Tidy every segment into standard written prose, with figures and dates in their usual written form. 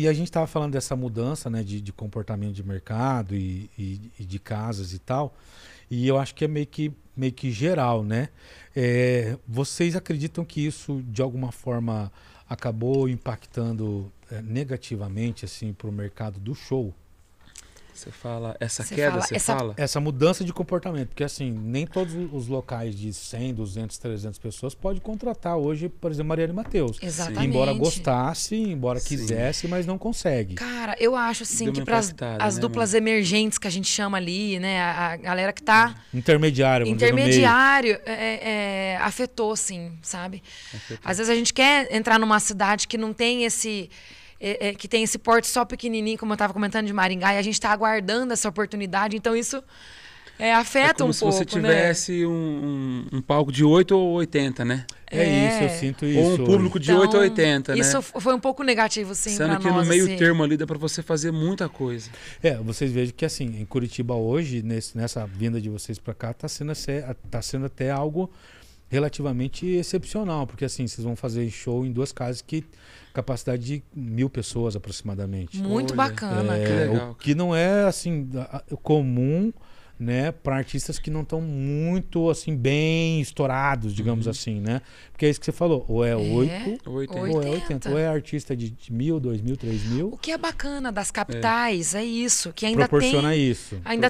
E a gente estava falando dessa mudança, né, de comportamento de mercado e de casas e tal, e eu acho que é meio que geral, né? Vocês acreditam que isso de alguma forma acabou impactando negativamente assim para o mercado do show? Você fala essa mudança de comportamento, porque assim, nem todos os locais de 100, 200, 300 pessoas pode contratar hoje, por exemplo, Mariana e Mateus. Exatamente. Embora gostasse, embora quisesse, mas não consegue. Cara, eu acho assim que para as duplas emergentes que a gente chama ali, né, a galera que tá intermediário afetou, sim, sabe? Afetou. Às vezes a gente quer entrar numa cidade que não tem esse que tem esse porte só pequenininho, como eu estava comentando, de Maringá, e a gente está aguardando essa oportunidade, então isso afeta um pouco, né? É como se você tivesse, né, um palco de 8 ou 80, né? Isso, eu sinto isso. Ou um público de 8 ou 80, né? Isso foi um pouco negativo, sim, para nós. Sendo que no meio termo ali dá para você fazer muita coisa. Vocês vejam que assim, em Curitiba hoje, nessa vinda de vocês para cá, tá sendo até algo relativamente excepcional, porque assim, vocês vão fazer show em duas casas que capacidade de 1.000 pessoas aproximadamente. Muito bacana, cara. Legal. O que não é assim comum, né, para artistas que não estão muito assim bem estourados, digamos assim, né? Porque é isso que você falou, ou é 8 ou 80. Ou é 80, ou é artista de 1.000, 2.000, 3.000. O que é bacana das capitais é isso, que ainda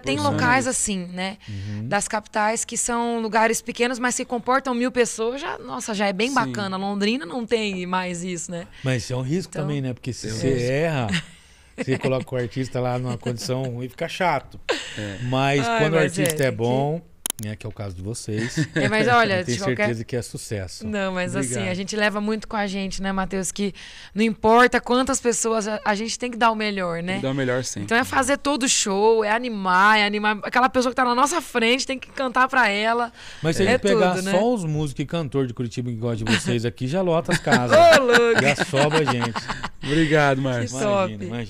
tem locais assim, né? Das capitais que são lugares pequenos, mas se comportam 1.000 pessoas, já é bem bacana. Londrina não tem mais isso, né? Mas é um risco também, né? Porque se você erra, você coloca o artista lá numa condição e fica chato. Mas quando o artista é bom, né, que é o caso de vocês, mas olha, eu tenho certeza que é sucesso. Não, mas assim, a gente leva muito com a gente, né, Matheus? Que não importa quantas pessoas, a gente tem que dar o melhor, né? Tem que dar o melhor, sim. Então é fazer todo show, é animar. Aquela pessoa que tá na nossa frente tem que cantar pra ela. Mas se a gente pegar tudo, só os músicos e cantores de Curitiba que gostam de vocês aqui, já lota as casas. Já sobra gente. Obrigado, Marcio. Imagina, imagina.